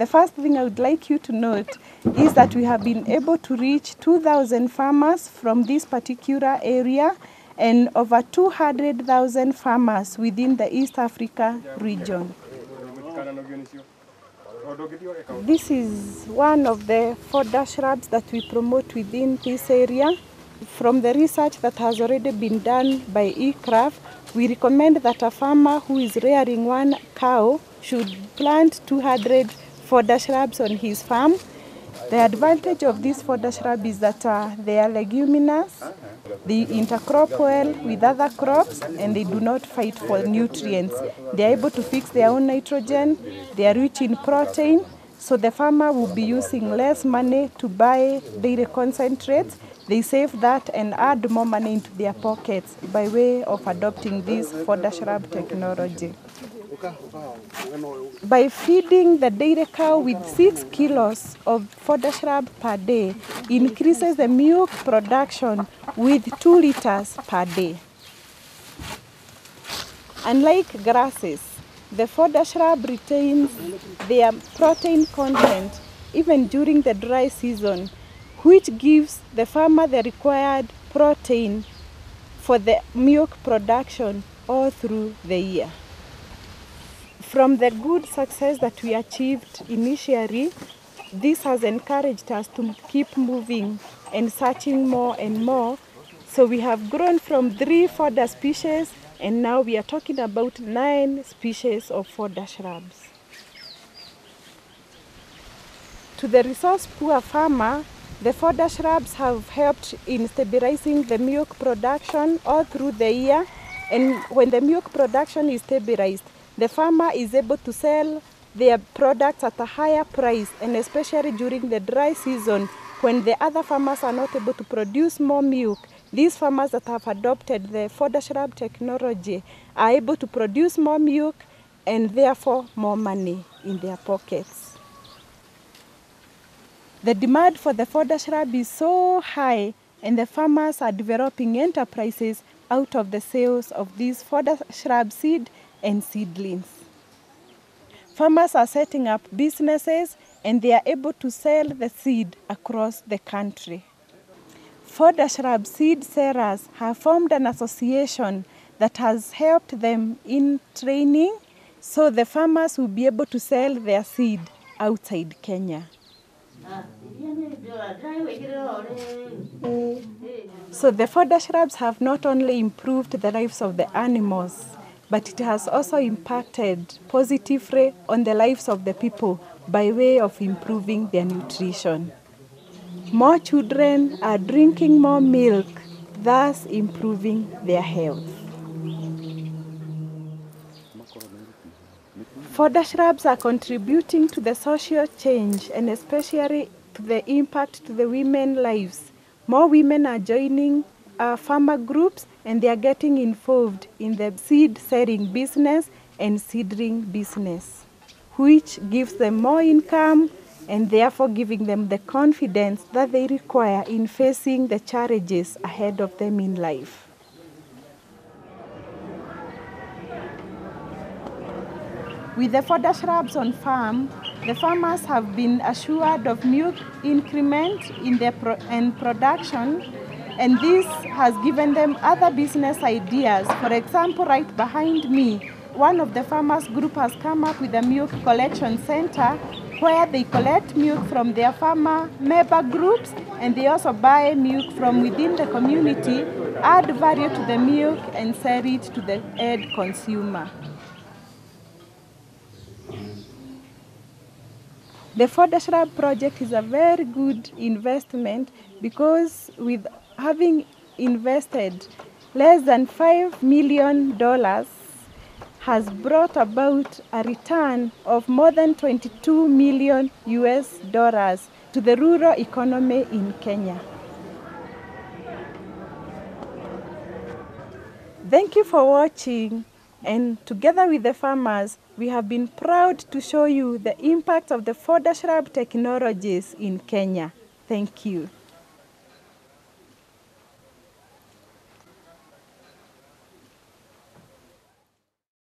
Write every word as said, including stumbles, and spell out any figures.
The first thing I would like you to note is that we have been able to reach two thousand farmers from this particular area and over two hundred thousand farmers within the East Africa region. This is one of the four dash shrubs that we promote within this area. From the research that has already been done by I C R A F, we recommend that a farmer who is rearing one cow should plant two hundred fodder shrubs on his farm. The advantage of this fodder shrub is that uh, they are leguminous, they intercrop well with other crops, and they do not fight for nutrients. They are able to fix their own nitrogen, they are rich in protein, so the farmer will be using less money to buy dairy concentrates. They save that and add more money into their pockets by way of adopting this fodder shrub technology. By feeding the dairy cow with six kilos of fodder shrub per day, increases the milk production with two liters per day. Unlike grasses, the fodder shrub retains their protein content even during the dry season, which gives the farmer the required protein for the milk production all through the year. From the good success that we achieved initially, this has encouraged us to keep moving and searching more and more. So we have grown from three fodder species, and now we are talking about nine species of fodder shrubs. To the resource-poor farmer, the fodder shrubs have helped in stabilizing the milk production all through the year, and when the milk production is stabilized, the farmer is able to sell their products at a higher price, and especially during the dry season when the other farmers are not able to produce more milk. These farmers that have adopted the fodder shrub technology are able to produce more milk and therefore more money in their pockets. The demand for the fodder shrub is so high, and the farmers are developing enterprises out of the sales of these fodder shrub seed and seedlings. Farmers are setting up businesses and they are able to sell the seed across the country. Fodder shrub seed sellers have formed an association that has helped them in training, so the farmers will be able to sell their seed outside Kenya. So the fodder shrubs have not only improved the lives of the animals, but it has also impacted positively on the lives of the people by way of improving their nutrition. More children are drinking more milk, thus improving their health. Fodder shrubs are contributing to the social change and especially to the impact to the women's lives. More women are joining Uh, farmer groups, and they are getting involved in the seed selling business and seedling business, which gives them more income and therefore giving them the confidence that they require in facing the challenges ahead of them in life. With the fodder shrubs on farm, the farmers have been assured of milk increment in their pro and production, and this has given them other business ideas. For example, right behind me, one of the farmers group has come up with a milk collection center where they collect milk from their farmer member groups, and they also buy milk from within the community, add value to the milk and sell it to the end consumer. The fodder shrub project is a very good investment because with having invested less than five million dollars has brought about a return of more than twenty-two million U S dollars to the rural economy in Kenya. Thank you for watching, and together with the farmers, we have been proud to show you the impact of the fodder shrub technologies in Kenya. Thank you.